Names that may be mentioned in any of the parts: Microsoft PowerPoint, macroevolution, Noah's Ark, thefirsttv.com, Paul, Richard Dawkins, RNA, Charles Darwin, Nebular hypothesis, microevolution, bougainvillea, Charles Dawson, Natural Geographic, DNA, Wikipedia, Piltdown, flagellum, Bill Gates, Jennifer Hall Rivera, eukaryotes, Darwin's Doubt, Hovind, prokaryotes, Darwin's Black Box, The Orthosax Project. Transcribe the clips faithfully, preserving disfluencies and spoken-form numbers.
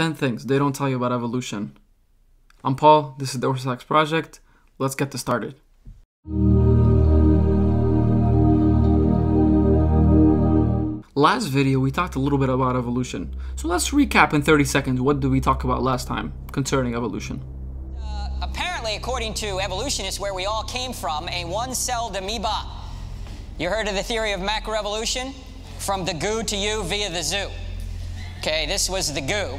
ten things they don't tell you about evolution. I'm Paul, this is The Orthosax Project. Let's get this started. Last video we talked a little bit about evolution, so let's recap in thirty seconds what did we talk about last time concerning evolution. Uh, apparently, according to evolutionists, where we all came from, a one-celled amoeba. You heard of the theory of macroevolution? From the goo to you via the zoo. Okay, this was the goo.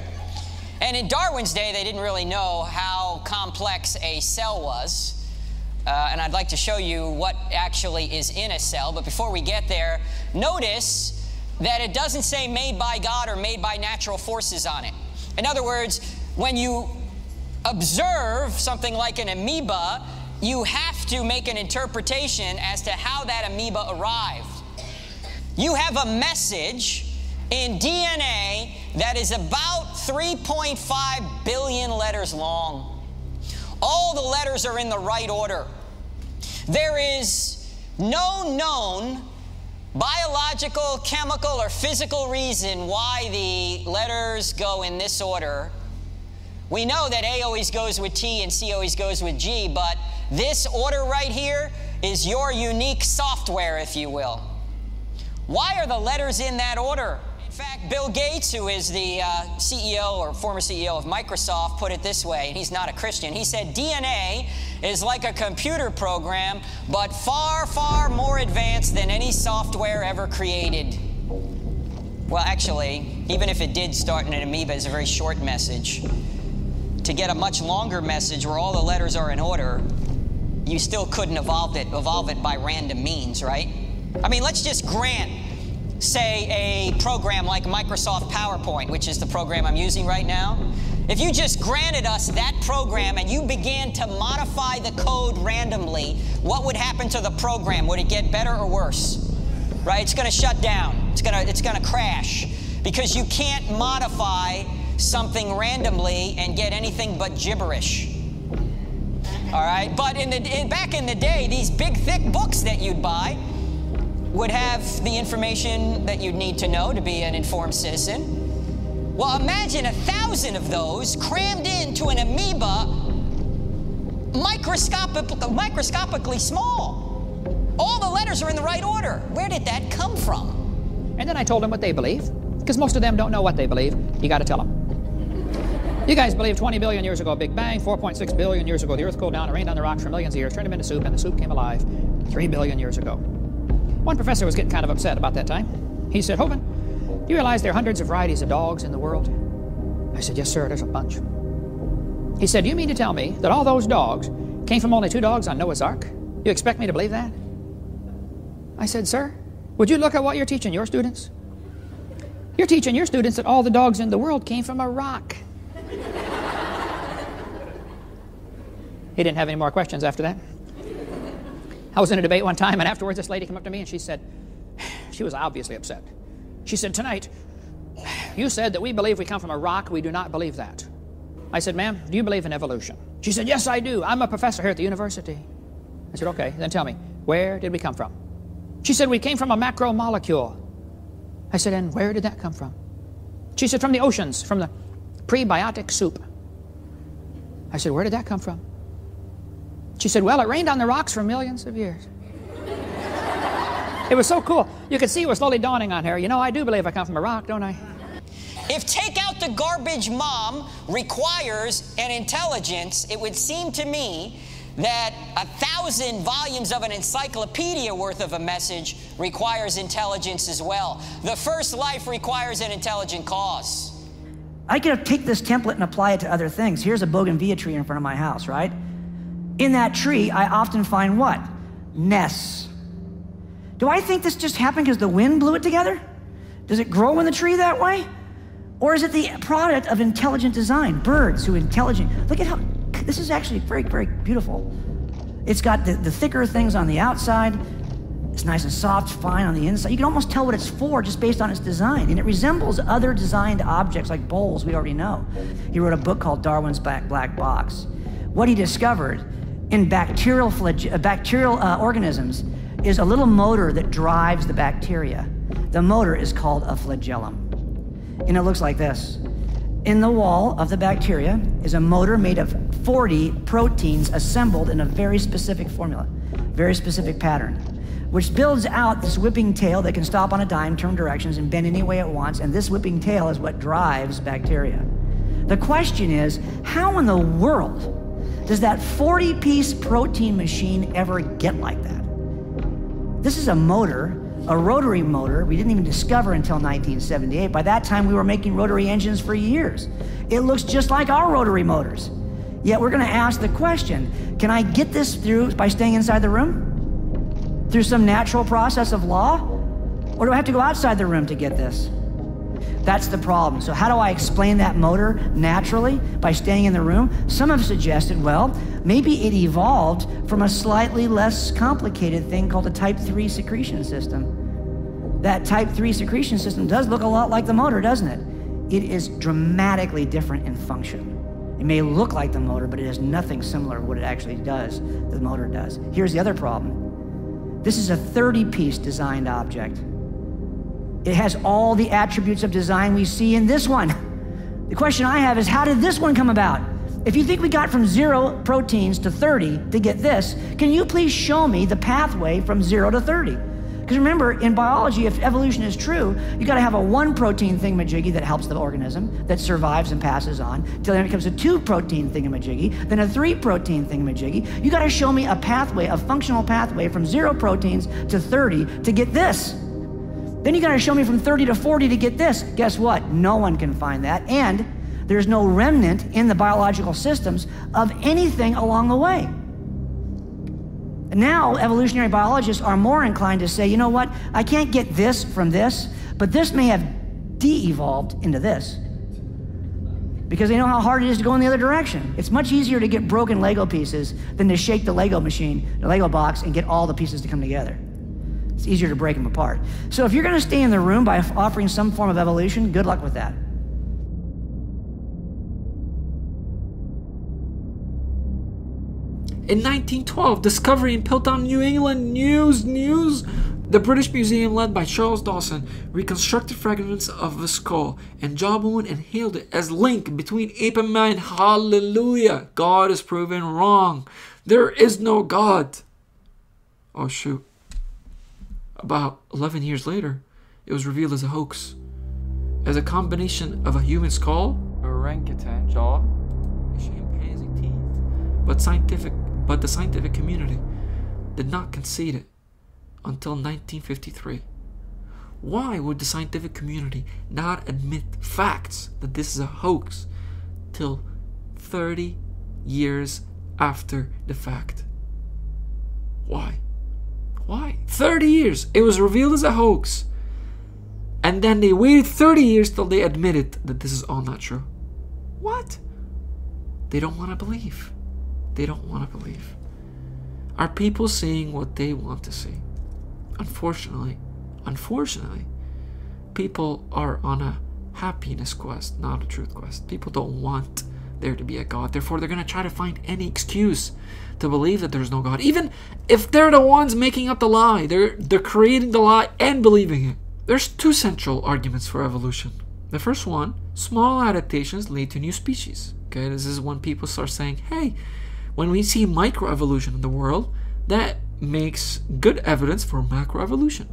And in Darwin's day, they didn't really know how complex a cell was. Uh, and I'd like to show you what actually is in a cell. But before we get there, notice that it doesn't say made by God or made by natural forces on it. In other words, when you observe something like an amoeba, you have to make an interpretation as to how that amoeba arrived. You have a message in D N A that is about three point five billion letters long. All the letters are in the right order. There is no known biological, chemical, or physical reason why the letters go in this order. We know that A always goes with T and C always goes with G, but this order right here is your unique software, if you will. Why are the letters in that order? In fact, Bill Gates, who is the uh, C E O or former C E O of Microsoft, put it this way, and he's not a Christian. He said, D N A is like a computer program, but far, far more advanced than any software ever created. Well, actually, even if it did start in an amoeba, it's a very short message. To get a much longer message where all the letters are in order, you still couldn't evolve it, evolve it by random means, right? I mean, let's just grant, say, a program like Microsoft PowerPoint, which is the program I'm using right now. If you just granted us that program and you began to modify the code randomly, what would happen to the program? Would it get better or worse? Right? It's going to shut down. It's going to, it's going to crash because you can't modify something randomly and get anything but gibberish. All right? But in the, in, back in the day, these big, thick books that you'd buy would have the information that you'd need to know to be an informed citizen. Well, imagine a thousand of those crammed into an amoeba microscopic, microscopically small. All the letters are in the right order. Where did that come from? And then I told them what they believe, because most of them don't know what they believe. You got to tell them. You guys believe twenty billion years ago, Big Bang, four point six billion years ago, the Earth cooled down and rained on the rocks for millions of years, turned them into soup, and the soup came alive three billion years ago. One professor was getting kind of upset about that time. He said, Hovind, do you realize there are hundreds of varieties of dogs in the world? I said, yes, sir, there's a bunch. He said, do you mean to tell me that all those dogs came from only two dogs on Noah's Ark? You expect me to believe that? I said, sir, would you look at what you're teaching your students? You're teaching your students that all the dogs in the world came from a rock. He didn't have any more questions after that. I was in a debate one time, and afterwards this lady came up to me and she said, she was obviously upset. She said, tonight, you said that we believe we come from a rock. We do not believe that. I said, ma'am, do you believe in evolution? She said, yes, I do. I'm a professor here at the university. I said, okay, then tell me, where did we come from? She said, we came from a macromolecule. I said, and where did that come from? She said, from the oceans, from the prebiotic soup. I said, where did that come from? She said, well, it rained on the rocks for millions of years. It was so cool. You could see it was slowly dawning on her. You know, I do believe I come from a rock, don't I? If take out the garbage mom requires an intelligence, it would seem to me that a thousand volumes of an encyclopedia worth of a message requires intelligence as well. The first life requires an intelligent cause. I could take this template and apply it to other things. Here's a bougainvillea tree in front of my house, right? In that tree, I often find what? Nests. Do I think this just happened because the wind blew it together? Does it grow in the tree that way? Or is it the product of intelligent design? Birds who intelligent. Look at how, this is actually very, very beautiful. It's got the, the thicker things on the outside. It's nice and soft, fine on the inside. You can almost tell what it's for just based on its design. And it resembles other designed objects like bowls we already know. He wrote a book called Darwin's Black Box. What he discovered in bacterial, bacterial uh, organisms is a little motor that drives the bacteria. The motor is called a flagellum. And it looks like this. In the wall of the bacteria is a motor made of forty proteins assembled in a very specific formula, very specific pattern, which builds out this whipping tail that can stop on a dime, turn directions, and bend any way it wants, and this whipping tail is what drives bacteria. The question is, how in the world does that forty-piece protein machine ever get like that? This is a motor, a rotary motor, we didn't even discover until nineteen seventy-eight. By that time, we were making rotary engines for years. It looks just like our rotary motors. Yet we're gonna ask the question, can I get this through by staying inside the room? Through some natural process of law? Or do I have to go outside the room to get this? That's the problem. So how do I explain that motor naturally by staying in the room? Some have suggested, well, maybe it evolved from a slightly less complicated thing called a type three secretion system. That type three secretion system does look a lot like the motor, doesn't it? It is dramatically different in function. It may look like the motor, but it is nothing similar to what it actually does, the motor does. Here's the other problem. This is a thirty-piece designed object. It has all the attributes of design we see in this one. The question I have is, how did this one come about? If you think we got from zero proteins to thirty to get this, can you please show me the pathway from zero to thirty? Because remember, in biology, if evolution is true, you gotta have a one protein thingamajiggy that helps the organism, that survives and passes on, till then it becomes a two protein thingamajiggy, then a three protein thingamajiggy. You gotta show me a pathway, a functional pathway from zero proteins to thirty to get this. Then you gotta show me from thirty to forty to get this. Guess what? No one can find that. And there's no remnant in the biological systems of anything along the way. And now evolutionary biologists are more inclined to say, you know what? I can't get this from this, but this may have de-evolved into this. Because they know how hard it is to go in the other direction. It's much easier to get broken Lego pieces than to shake the Lego machine, the Lego box, and get all the pieces to come together. It's easier to break them apart. So if you're gonna stay in the room by offering some form of evolution, good luck with that. In nineteen twelve, discovery in Piltdown, New England. News, news! The British Museum, led by Charles Dawson, reconstructed fragments of a skull and jawbone and hailed it as link between ape and man. Hallelujah! God is proven wrong. There is no God. Oh shoot. About eleven years later, it was revealed as a hoax, as a combination of a human skull, orangutan jaw, chimpanzee teeth, but scientific, but the scientific community did not concede it until nineteen fifty-three. Why would the scientific community not admit facts that this is a hoax till thirty years after the fact? Why? Why? thirty years! It was revealed as a hoax. And then they waited thirty years till they admitted that this is all not true. What? They don't want to believe. They don't want to believe. Are people seeing what they want to see? Unfortunately, unfortunately, people are on a happiness quest, not a truth quest. People don't want there to be a God. Therefore, they're going to try to find any excuse to believe that there's no God. Even if they're the ones making up the lie, they're, they're creating the lie and believing it. There's two central arguments for evolution. The first one, small adaptations lead to new species. Okay, this is when people start saying, hey, when we see microevolution in the world, that makes good evidence for macroevolution.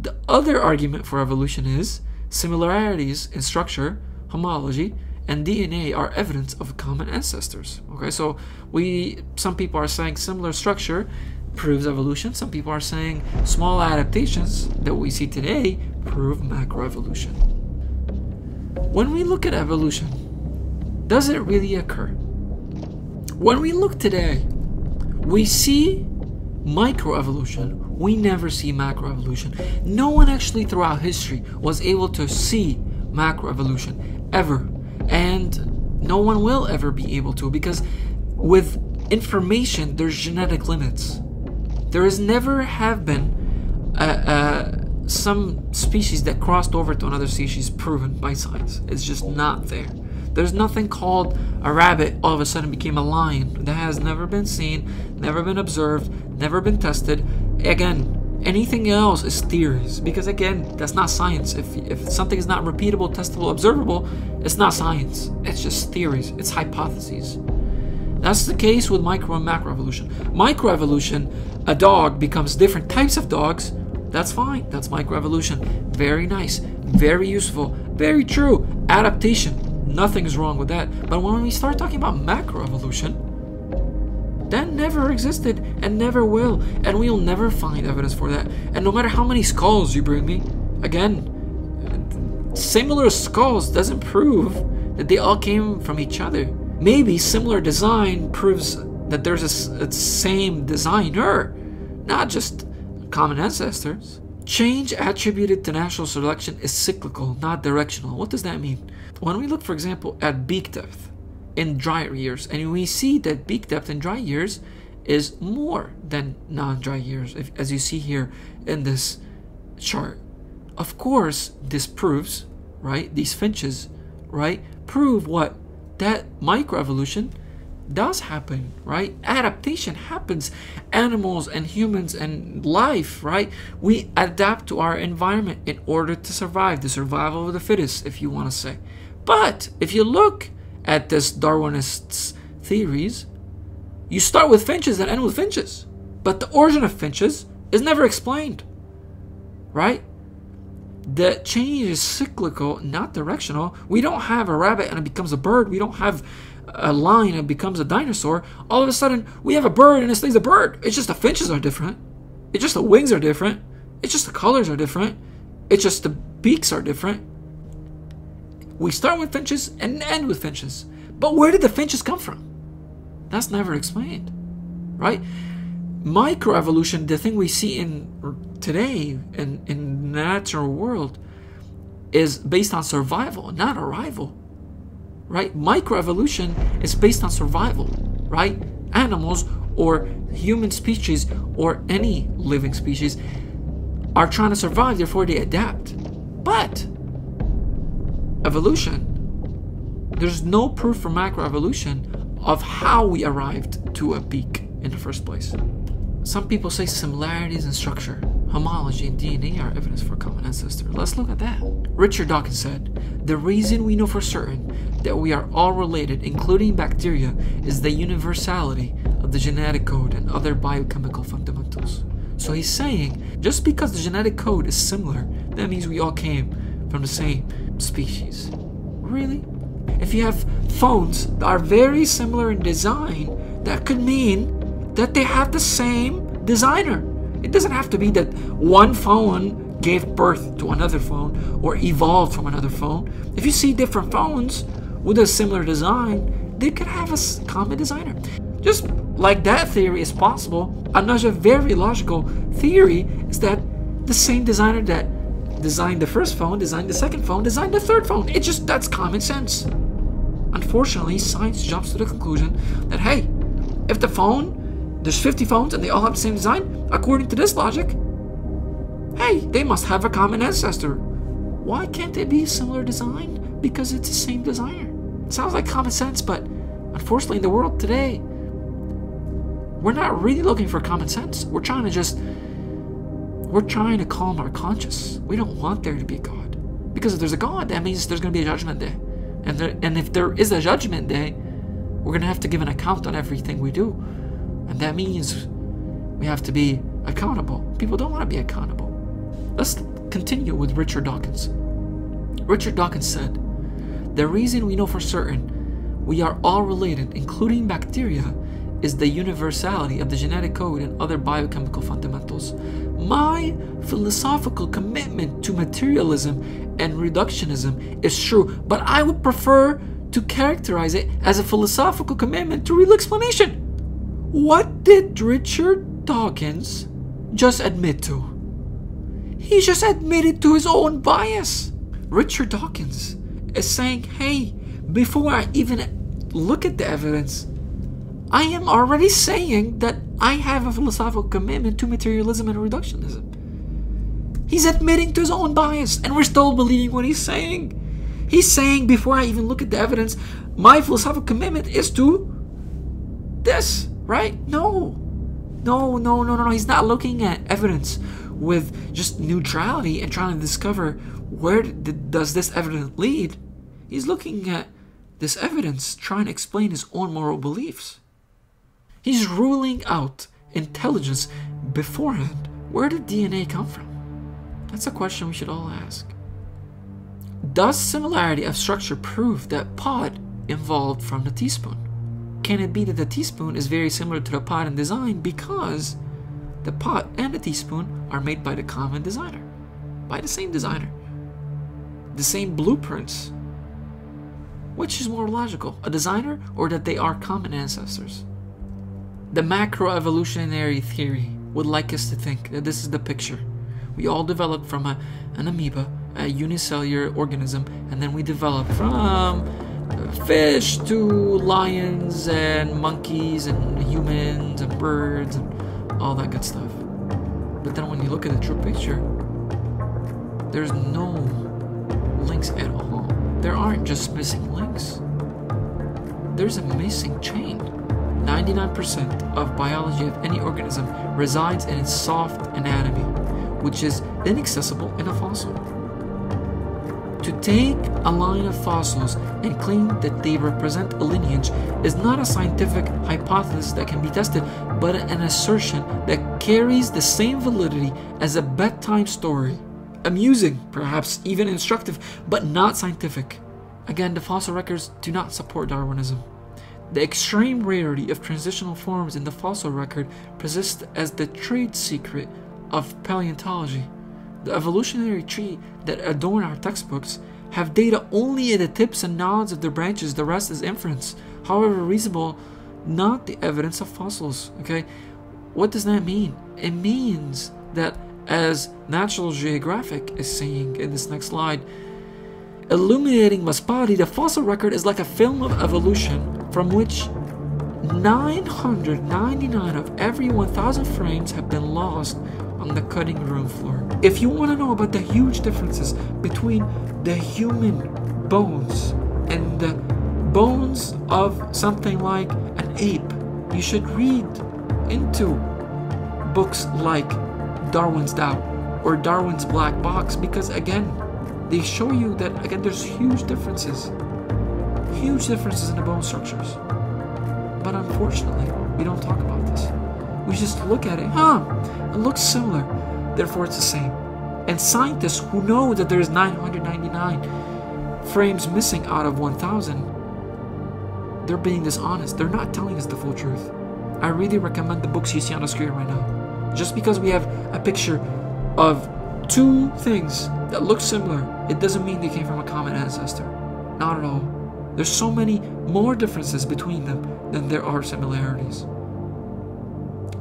The other argument for evolution is similarities in structure, homology, and D N A are evidence of common ancestors. Okay, so we, some people are saying similar structure proves evolution. Some people are saying small adaptations that we see today prove macroevolution. When we look at evolution, does it really occur? When we look today, we see microevolution. We never see macroevolution. No one actually throughout history was able to see macroevolution ever. And no one will ever be able to, because with information, there's genetic limits. There has never have been uh, uh, some species that crossed over to another species proven by science. It's just not there. There's nothing called a rabbit all of a sudden became a lion. That has never been seen, never been observed, never been tested. Again, Anything else is theories, because again, that's not science. If, if something is not repeatable, testable, observable, it's not science. It's just theories. It's hypotheses. That's the case with micro and macroevolution. Microevolution, a dog becomes different types of dogs. That's fine. That's microevolution. Very nice. Very useful. Very true. Adaptation. Nothing's wrong with that. But when we start talking about macroevolution, that never existed and never will, and we'll never find evidence for that. And no matter how many skulls you bring me, again, similar skulls doesn't prove that they all came from each other. Maybe similar design proves that there's a, a same designer, not just common ancestors. Change attributed to natural selection is cyclical, not directional. What does that mean? When we look, for example, at beak depth in dry years, and we see that beak depth in dry years is more than non-dry years, if, as you see here in this chart. Of course, this proves, right, these finches, right, prove what? That microevolution does happen, right? Adaptation happens. Animals and humans and life, right? We adapt to our environment in order to survive, the survival of the fittest, if you want to say. But if you look at this Darwinist's theories, you start with finches and end with finches, but the origin of finches is never explained, right? The change is cyclical, not directional. We don't have a rabbit and it becomes a bird. We don't have a lion and it becomes a dinosaur. All of a sudden, we have a bird and this thing's a bird. It's just the finches are different. It's just the wings are different. It's just the colors are different. It's just the beaks are different. We start with finches and end with finches. But where did the finches come from? That's never explained, right? Microevolution, the thing we see in today in in natural world, is based on survival, not arrival, right? Microevolution is based on survival, right? Animals or human species or any living species are trying to survive, therefore they adapt. But evolution, there's no proof for macroevolution of how we arrived to a peak in the first place. Some people say similarities in structure, homology, and D N A are evidence for a common ancestor. Let's look at that. Richard Dawkins said, "The reason we know for certain that we are all related, including bacteria, is the universality of the genetic code and other biochemical fundamentals." So he's saying, just because the genetic code is similar, that means we all came from the same species. Really? If you have phones that are very similar in design, that could mean that they have the same designer. It doesn't have to be that one phone gave birth to another phone or evolved from another phone. If you see different phones with a similar design, they could have a common designer. Just like that theory is possible, another very logical theory is that the same designer that designed the first phone, designed the second phone, designed the third phone. It's just, that's common sense. Unfortunately, science jumps to the conclusion that, hey, if the phone, there's fifty phones and they all have the same design, according to this logic, hey, they must have a common ancestor. Why can't they be a similar design? Because it's the same designer. It sounds like common sense, but unfortunately in the world today, we're not really looking for common sense. We're trying to just We're trying to calm our conscience. We don't want there to be a God. Because if there's a God, that means there's going to be a judgment day. And there, and if there is a judgment day, we're going to have to give an account on everything we do. And that means we have to be accountable. People don't want to be accountable. Let's continue with Richard Dawkins. Richard Dawkins said, "The reason we know for certain we are all related, including bacteria, is the universality of the genetic code and other biochemical fundamentals. My philosophical commitment to materialism and reductionism is true, but I would prefer to characterize it as a philosophical commitment to real explanation." What did Richard Dawkins just admit to? He just admitted to his own bias. Richard Dawkins is saying, hey, before I even look at the evidence, I am already saying that I have a philosophical commitment to materialism and reductionism. He's admitting to his own bias, and we're still believing what he's saying. He's saying, before I even look at the evidence, my philosophical commitment is to this, right? No, no, no, no, no, no. He's not looking at evidence. with just neutrality and trying to discover where did, does this evidence lead. He's looking at this evidence, trying to explain his own moral beliefs. He's ruling out intelligence beforehand. Where did D N A come from? That's a question we should all ask. Does similarity of structure prove that pod evolved from the teaspoon? Can it be that the teaspoon is very similar to the pod in design because the pod and the teaspoon are made by the common designer, by the same designer, the same blueprints? Which is more logical, a designer or that they are common ancestors? The macroevolutionary theory would like us to think that this is the picture. We all developed from a, an amoeba, a unicellular organism, and then we developed from fish to lions and monkeys and humans and birds and all that good stuff. But then when you look at the true picture, there's no links at all. There aren't just missing links. There's a missing chain. ninety-nine percent of biology of any organism resides in its soft anatomy, which is inaccessible in a fossil. To take a line of fossils and claim that they represent a lineage is not a scientific hypothesis that can be tested, but an assertion that carries the same validity as a bedtime story. Amusing, perhaps even instructive, but not scientific. Again, the fossil records do not support Darwinism. The extreme rarity of transitional forms in the fossil record persists as the trade secret of paleontology. The evolutionary tree that adorn our textbooks have data only at the tips and nodes of the branches, the rest is inference, however reasonable, not the evidence of fossils. Okay, what does that mean? It means that, as Natural Geographic is saying in this next slide, illuminating Masbari, the fossil record is like a film of evolution from which nine hundred ninety-nine of every one thousand frames have been lost on the cutting room floor. If you want to know about the huge differences between the human bones and the bones of something like an ape, you should read into books like Darwin's Doubt or Darwin's Black Box, because again, they show you that again there's huge differences, huge differences in the bone structures. But unfortunately, we don't talk about this. We just look at it, huh, it looks similar, therefore it's the same. And scientists who know that there's nine hundred ninety-nine frames missing out of one thousand, they're being dishonest, they're not telling us the full truth. I really recommend the books you see on the screen right now. Just because we have a picture of two things that look similar, it doesn't mean they came from a common ancestor. Not at all. There's so many more differences between them than there are similarities.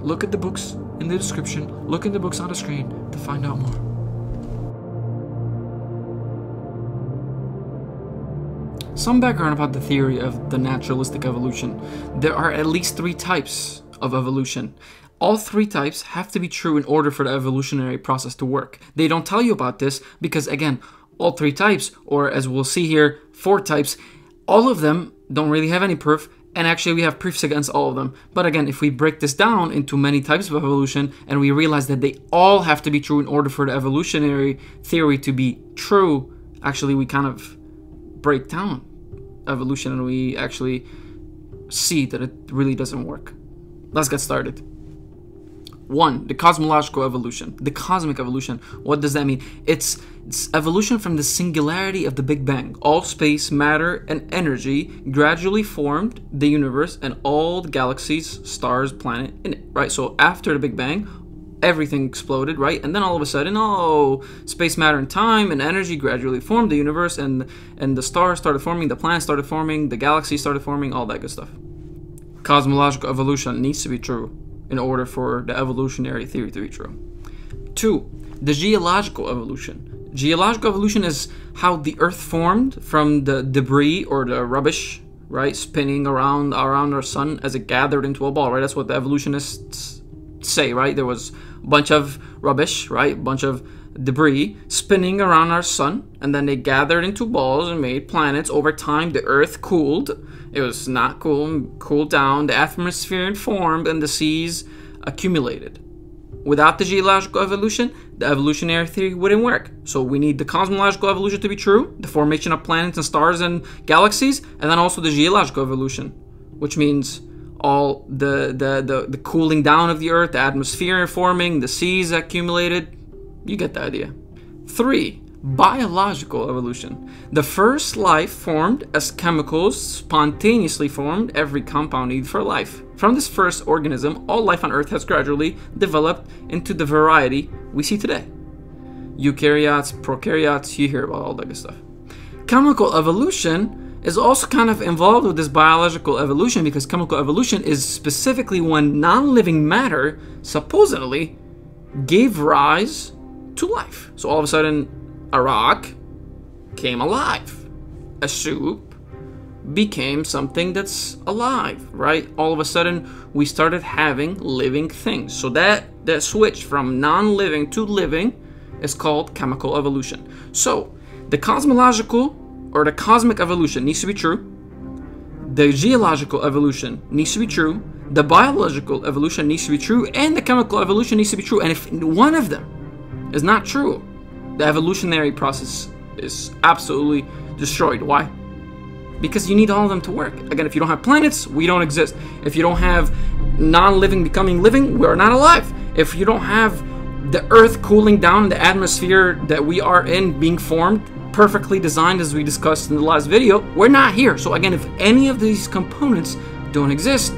Look at the books in the description, look in the books on the screen to find out more. Some background about the theory of the naturalistic evolution. There are at least three types of evolution. All three types have to be true in order for the evolutionary process to work. They don't tell you about this because, again, all three types, or as we'll see here, four types, all of them don't really have any proof, and actually we have proofs against all of them. But again, if we break this down into many types of evolution and we realize that they all have to be true in order for the evolutionary theory to be true, actually we kind of break down evolution and we actually see that it really doesn't work. Let's get started. One, the cosmological evolution, the cosmic evolution. What does that mean? It's, it's evolution from the singularity of the Big Bang. All space, matter, and energy gradually formed the universe and all the galaxies, stars, planet in it, right? So after the Big Bang, everything exploded, right? And then all of a sudden, oh, space, matter, and time and energy gradually formed the universe, and, and the stars started forming, the planets started forming, the galaxies started forming, all that good stuff. Cosmological evolution needs to be true in order for the evolutionary theory to be true. Two, the geological evolution. Geological evolution is how the Earth formed from the debris or the rubbish, right, spinning around around our sun as it gathered into a ball, right? That's what the evolutionists say, right? There was a bunch of rubbish, right, a bunch of debris spinning around our sun, and then they gathered into balls and made planets. Over time, the Earth cooled. It was not cool, cooled down, the atmosphere formed, and the seas accumulated. Without the geological evolution, the evolutionary theory wouldn't work. So we need the cosmological evolution to be true, the formation of planets and stars and galaxies, and then also the geological evolution, which means all the the, the, the cooling down of the Earth, the atmosphere forming, the seas accumulated. You get the idea. Three, biological evolution. The first life formed as chemicals spontaneously formed every compound needed for life. From this first organism, all life on Earth has gradually developed into the variety we see today. Eukaryotes, prokaryotes, you hear about all that good stuff. Chemical evolution is also kind of involved with this biological evolution, because chemical evolution is specifically when non-living matter supposedly gave rise to life. So all of a sudden, a rock came alive. A soup became something that's alive, right? All of a sudden, we started having living things. So that, that switch from non-living to living is called chemical evolution. So the cosmological or the cosmic evolution needs to be true. The geological evolution needs to be true. The biological evolution needs to be true. And the chemical evolution needs to be true. And if one of them is not true, the evolutionary process is absolutely destroyed. Why? Because you need all of them to work. Again, if you don't have planets, we don't exist. If you don't have non-living becoming living, we're not alive. If you don't have the Earth cooling down, the atmosphere that we are in being formed, perfectly designed as we discussed in the last video, we're not here. So again, if any of these components don't exist,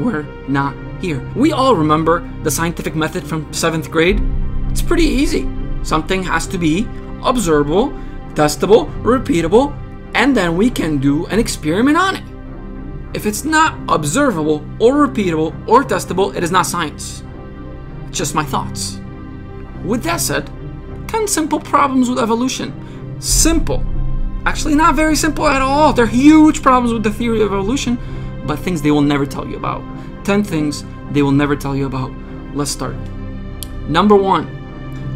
we're not here. We all remember the scientific method from seventh grade. It's pretty easy. Something has to be observable, testable, repeatable, and then we can do an experiment on it. If it's not observable or repeatable or testable, it is not science. It's just my thoughts. With that said, ten simple problems with evolution. Simple. Actually, not very simple at all. They're huge problems with the theory of evolution, but things they will never tell you about. ten things they will never tell you about. Let's start. Number one.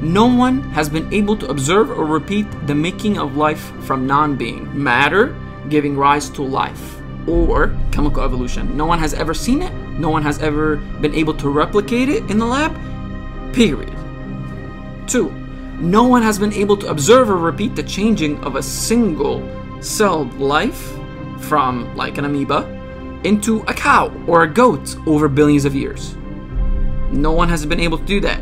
No one has been able to observe or repeat the making of life from non-being. Matter giving rise to life or chemical evolution. No one has ever seen it. No one has ever been able to replicate it in the lab. Period. Two, no one has been able to observe or repeat the changing of a single celled life from like an amoeba into a cow or a goat over billions of years. No one has been able to do that.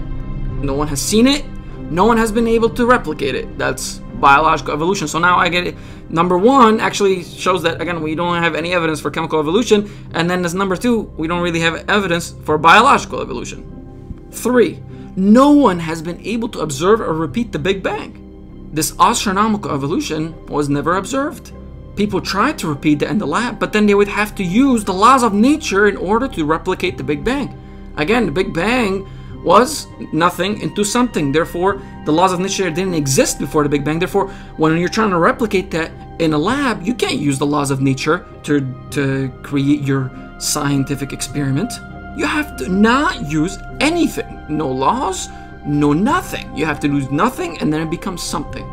No one has seen it. No one has been able to replicate it. That's biological evolution. So now I get it. Number one actually shows that, again, we don't have any evidence for chemical evolution. And then as number two, we don't really have evidence for biological evolution. Three, no one has been able to observe or repeat the Big Bang. This astronomical evolution was never observed. People tried to repeat that in the lab, but then they would have to use the laws of nature in order to replicate the Big Bang. Again, the Big Bang was nothing into something. Therefore, the laws of nature didn't exist before the Big Bang. Therefore, when you're trying to replicate that in a lab, you can't use the laws of nature to, to create your scientific experiment. You have to not use anything. No laws, no nothing. You have to use nothing, and then it becomes something.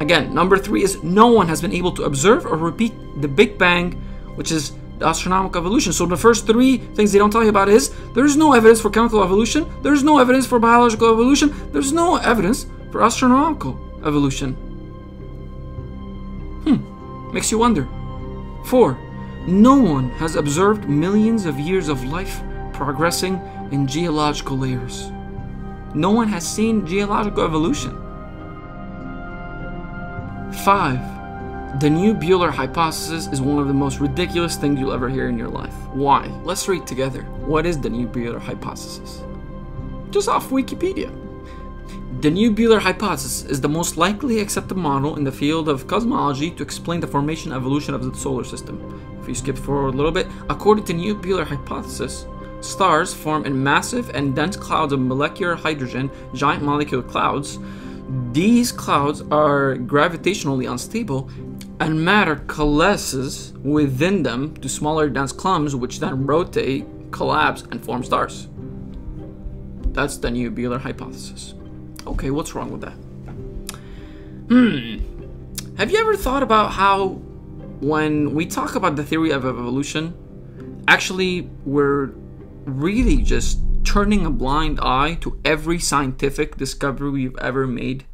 Again, number three is no one has been able to observe or repeat the Big Bang, which is the astronomical evolution. So the first three things they don't tell you about is there's no evidence for chemical evolution, there's no evidence for biological evolution, there's no evidence for astronomical evolution. Hmm, makes you wonder. Four, no one has observed millions of years of life progressing in geological layers. No one has seen geological evolution. Five, the Nebular hypothesis is one of the most ridiculous things you'll ever hear in your life. Why? Let's read together. What is the Nebular hypothesis? Just off Wikipedia. The Nebular hypothesis is the most likely accepted model in the field of cosmology to explain the formation and evolution of the solar system. If you skip forward a little bit, according to Nebular hypothesis, stars form in massive and dense clouds of molecular hydrogen, giant molecular clouds. These clouds are gravitationally unstable, and matter coalesces within them to smaller dense clumps, which then rotate, collapse, and form stars. That's the Nebular hypothesis. Okay, what's wrong with that? Hmm. Have you ever thought about how when we talk about the theory of evolution, actually we're really just turning a blind eye to every scientific discovery we've ever made?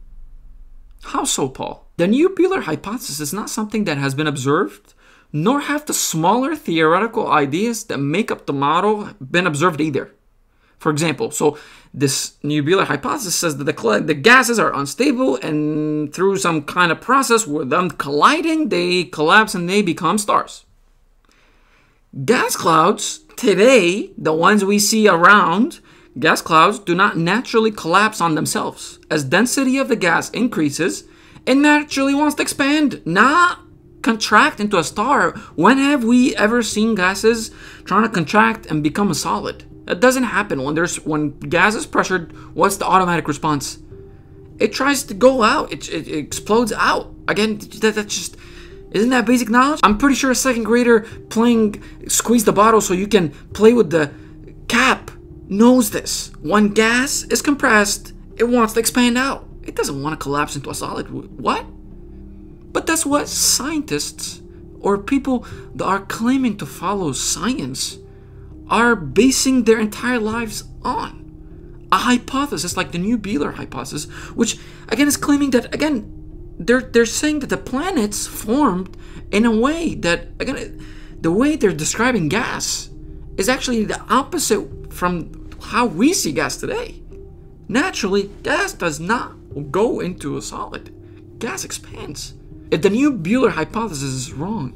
How so, Paul? The Nebular hypothesis is not something that has been observed, nor have the smaller theoretical ideas that make up the model been observed either. For example, so this Nebular hypothesis says that the, the gases are unstable, and through some kind of process with them colliding, they collapse and they become stars. Gas clouds today, the ones we see around, gas clouds do not naturally collapse on themselves. As density of the gas increases, it naturally wants to expand, not contract into a star. When have we ever seen gases trying to contract and become a solid? That doesn't happen. When there's when gas is pressured, what's the automatic response? It tries to go out. It, it, it explodes out. Again, that, that's just... Isn't that basic knowledge? I'm pretty sure a second grader playing squeeze the bottle so you can play with the cap knows this. When gas is compressed, it wants to expand out. It doesn't want to collapse into a solid. What? But that's what scientists or people that are claiming to follow science are basing their entire lives on. A hypothesis like the Nebular hypothesis, which again is claiming that, again, They're, they're saying that the planets formed in a way that, again, the way they're describing gas is actually the opposite from how we see gas today. Naturally, gas does not go into a solid. Gas expands. If the Nebular hypothesis is wrong,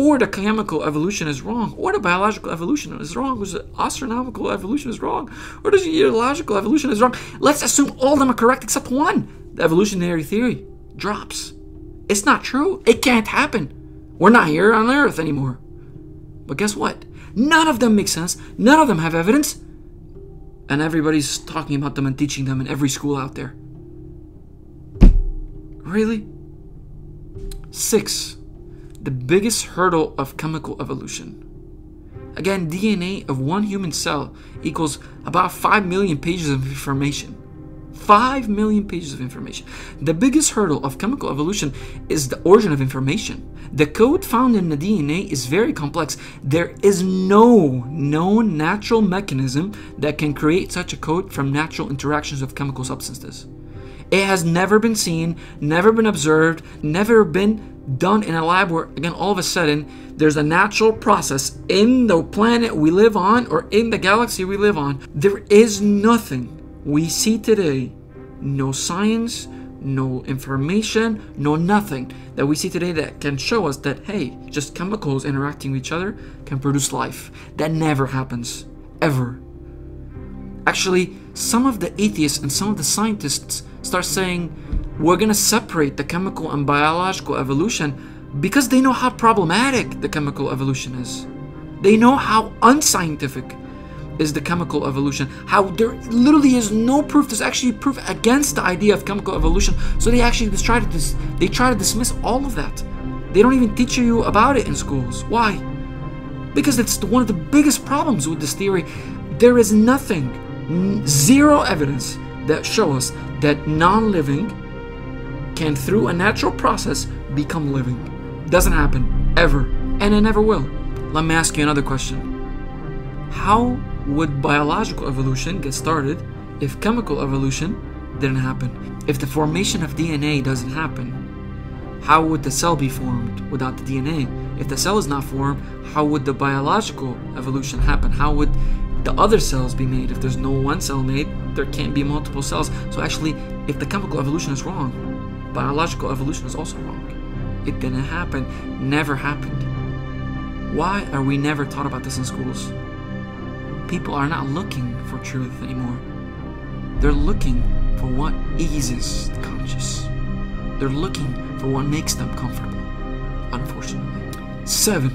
or the chemical evolution is wrong, or the biological evolution is wrong, or the astronomical evolution is wrong, or the geological evolution is wrong, let's assume all of them are correct except one. The evolutionary theory drops. It's not true. It can't happen. We're not here on Earth anymore. But guess what? None of them make sense. None of them have evidence. And everybody's talking about them and teaching them in every school out there. Really? Six, the biggest hurdle of chemical evolution. Again, D N A of one human cell equals about five million pages of information. five million pages of information. The biggest hurdle of chemical evolution is the origin of information. The code found in the D N A is very complex. There is no known natural mechanism that can create such a code from natural interactions of chemical substances. It has never been seen, never been observed, never been done in a lab where, again, all of a sudden, there's a natural process in the planet we live on or in the galaxy we live on. There is nothing we see today, no science, no information, no nothing that we see today that can show us that, hey, just chemicals interacting with each other can produce life. That never happens, ever. Actually, some of the atheists and some of the scientists start saying, we're gonna separate the chemical and biological evolution because they know how problematic the chemical evolution is. They know how unscientific is the chemical evolution, how there literally is no proof. There's actually proof against the idea of chemical evolution, so they actually just try to dis they try to dismiss all of that. They don't even teach you about it in schools. Why? Because it's one of the biggest problems with this theory. There is nothing, zero evidence that shows us that non-living can, through a natural process, become living. Doesn't happen, ever, and it never will. Let me ask you another question. How would biological evolution get started if chemical evolution didn't happen? If the formation of D N A doesn't happen, how would the cell be formed without the D N A? If the cell is not formed, how would the biological evolution happen? How would the other cells be made? If there's no one cell made, there can't be multiple cells. So actually, if the chemical evolution is wrong, biological evolution is also wrong. It didn't happen, never happened. Why are we never taught about this in schools? People are not looking for truth anymore. They're looking for what eases the conscience. They're looking for what makes them comfortable, unfortunately. Seven,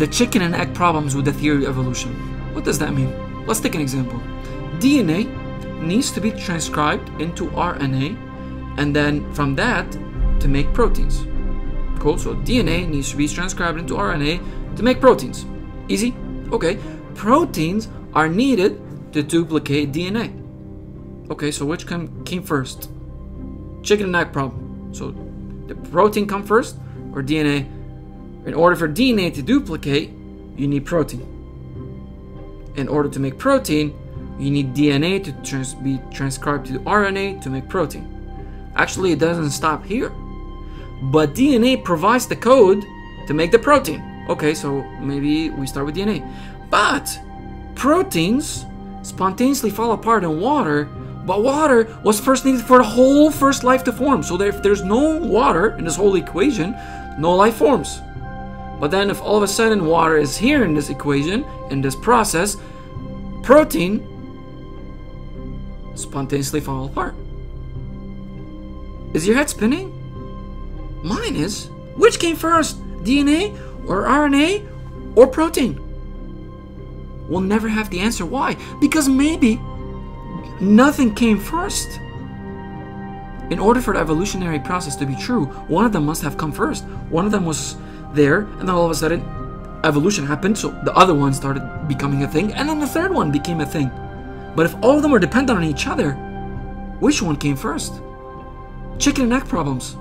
the chicken and egg problems with the theory of evolution. What does that mean? Let's take an example. D N A needs to be transcribed into R N A, and then from that to make proteins. Cool, so D N A needs to be transcribed into R N A to make proteins. Easy? Okay. Proteins are needed to duplicate D N A. Okay, so which came first? Chicken and egg problem. So the protein come first or D N A? In order for D N A to duplicate, you need protein. in order to make protein, you need D N A to trans be transcribed to R N A to make protein. Actually, it doesn't stop here. But D N A provides the code to make the protein. Okay, so maybe we start with D N A. But proteins spontaneously fall apart in water, but water was first needed for the whole first life to form. So that if there's no water in this whole equation, no life forms. But then if all of a sudden water is here in this equation, in this process, protein spontaneously fall apart. Is your head spinning? Mine is. Which came first, D N A or R N A or protein? We'll never have the answer. Why? Because maybe nothing came first. In order for the evolutionary process to be true, one of them must have come first. One of them was there, and then all of a sudden evolution happened, so the other one started becoming a thing, and then the third one became a thing. But if all of them are dependent on each other, which one came first? Chicken and egg problems.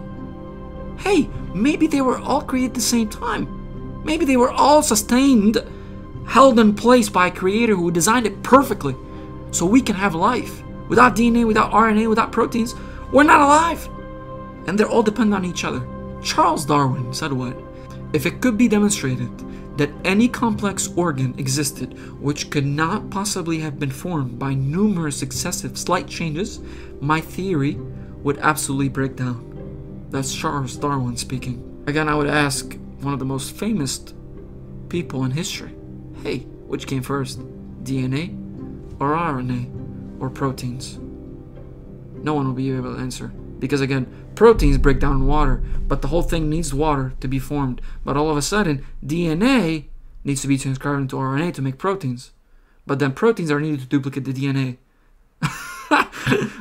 Hey, maybe they were all created at the same time. Maybe they were all sustained, held in place by a creator who designed it perfectly. So we can have life. Without D N A, without R N A, without proteins, we're not alive. And they're all dependent on each other. Charles Darwin said what? If it could be demonstrated that any complex organ existed which could not possibly have been formed by numerous successive slight changes, my theory would absolutely break down. That's Charles Darwin speaking. Again, I would ask one of the most famous people in history, hey, which came first, D N A or R N A or proteins? No one will be able to answer, because again, proteins break down in water, but the whole thing needs water to be formed. But all of a sudden, D N A needs to be transcribed into R N A to make proteins. But then proteins are needed to duplicate the D N A.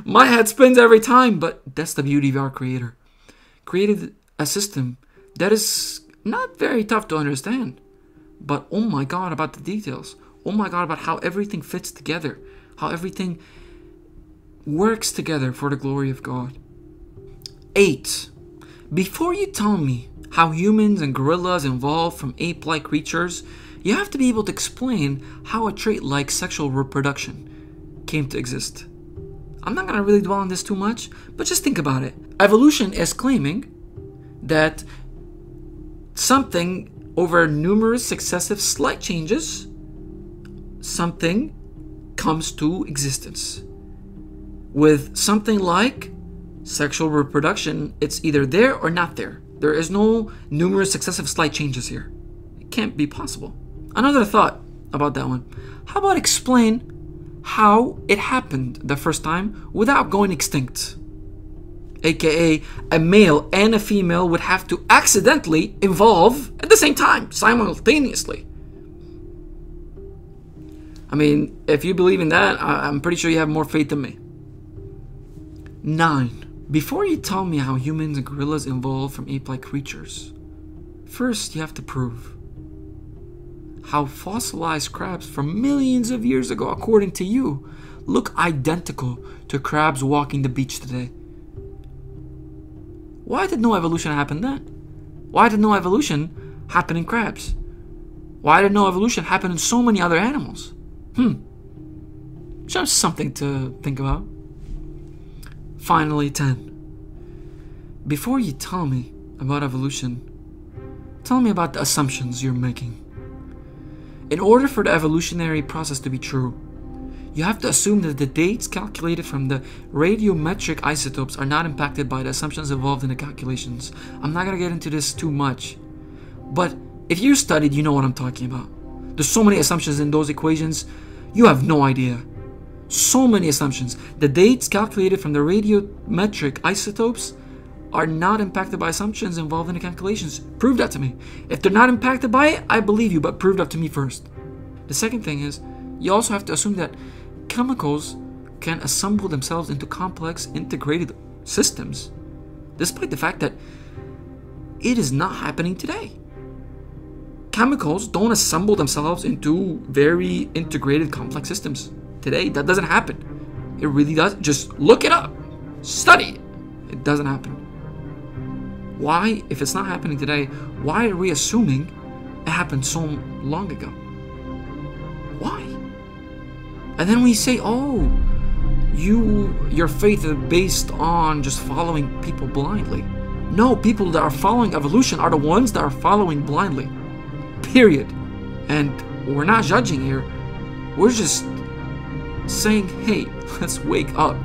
My head spins every time, but that's the beauty of our creator. Created a system that is not very tough to understand. But oh my god about the details. Oh my god about how everything fits together. How everything works together for the glory of God. eight. Before you tell me how humans and gorillas evolved from ape-like creatures, you have to be able to explain how a trait like sexual reproduction came to exist. I'm not going to really dwell on this too much, but just think about it. Evolution is claiming that something over numerous successive slight changes, something comes to existence. With something like sexual reproduction, it's either there or not there. There is no numerous successive slight changes here. It can't be possible. Another thought about that one. How about explain how it happened the first time without going extinct? A K A a male and a female would have to accidentally evolve at the same time, simultaneously. I mean, if you believe in that, I'm pretty sure you have more faith than me. nine. Before you tell me how humans and gorillas evolved from ape-like creatures, first you have to prove how fossilized crabs from millions of years ago, according to you, look identical to crabs walking the beach today. Why did no evolution happen then? Why did no evolution happen in crabs? Why did no evolution happen in so many other animals? Hmm. Just something to think about. Finally, ten. Before you tell me about evolution, tell me about the assumptions you're making. In order for the evolutionary process to be true, you have to assume that the dates calculated from the radiometric isotopes are not impacted by the assumptions involved in the calculations. I'm not going to get into this too much, but if you studied, you know what I'm talking about. There's so many assumptions in those equations, you have no idea. So many assumptions. The dates calculated from the radiometric isotopes are not impacted by assumptions involved in the calculations. Prove that to me. If they're not impacted by it, I believe you, but prove that to me first. The second thing is, you also have to assume that chemicals can assemble themselves into complex integrated systems, despite the fact that it is not happening today. Chemicals don't assemble themselves into very integrated complex systems. Today, that doesn't happen. It really does. Just look it up. Study it. It doesn't happen. Why, if it's not happening today, why are we assuming it happened so long ago? Why? And then we say, oh, you, your faith is based on just following people blindly. No, people that are following evolution are the ones that are following blindly. Period. And we're not judging here. We're just saying, hey, let's wake up.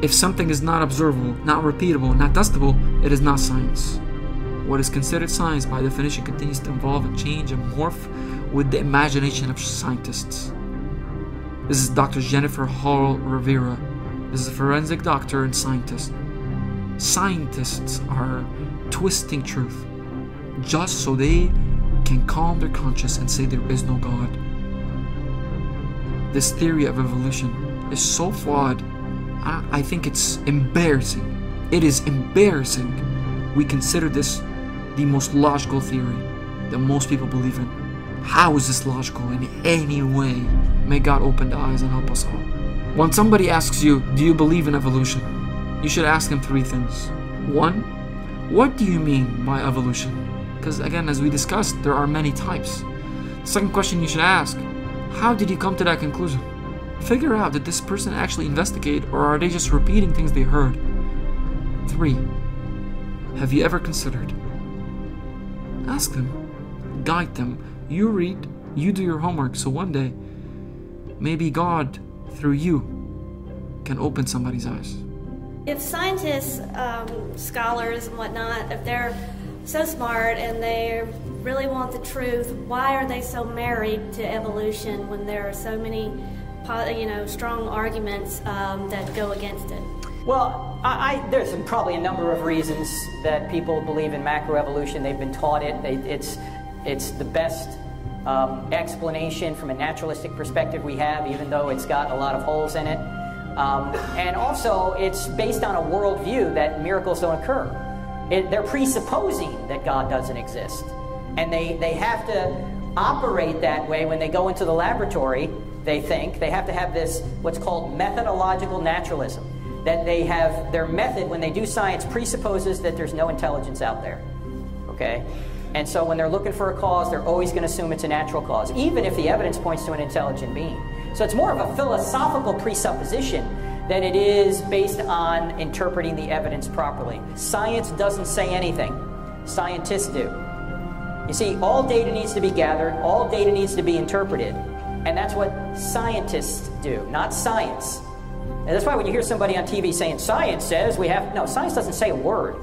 If something is not observable, not repeatable, not testable, it is not science. What is considered science, by definition, continues to evolve and change and morph with the imagination of scientists. This is Doctor Jennifer Hall Rivera. This is a forensic doctor and scientist. Scientists are twisting truth just so they can calm their conscience and say there is no God. This theory of evolution is so flawed. I think it's embarrassing. It is embarrassing. We consider this the most logical theory that most people believe in. How is this logical in any way? May God open the eyes and help us all. When somebody asks you, do you believe in evolution? You should ask them three things. One, what do you mean by evolution? Because again, as we discussed, there are many types. The second question you should ask, how did you come to that conclusion? Figure out, did this person actually investigate, or are they just repeating things they heard? Three, have you ever considered? Ask them, guide them. You read, you do your homework, so one day, maybe God, through you, can open somebody's eyes. If scientists, um, scholars and whatnot, if they're so smart and they really want the truth, why are they so married to evolution when there are so many you know, strong arguments um, that go against it? Well, I, I, there's probably a number of reasons that people believe in macroevolution. They've been taught it. They, it's, it's the best um, explanation from a naturalistic perspective we have, even though it's got a lot of holes in it. Um, and also, it's based on a worldview that miracles don't occur. It, they're presupposing that God doesn't exist. And they, they have to operate that way when they go into the laboratory. They think they have to have this what's called methodological naturalism, that they have their method when they do science presupposes that there's no intelligence out there, okay? And so when they're looking for a cause, they're always going to assume it's a natural cause, even if the evidence points to an intelligent being. So it's more of a philosophical presupposition than it is based on interpreting the evidence properly. Science doesn't say anything. Scientists do. You see, all data needs to be gathered, all data needs to be interpreted. And that's what scientists do, not science. And that's why when you hear somebody on T V saying, science says we have... No, science doesn't say a word.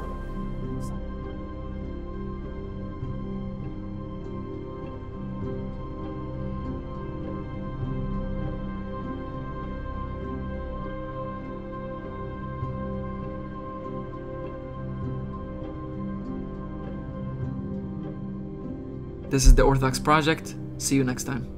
This is The Orthosax Project. See you next time.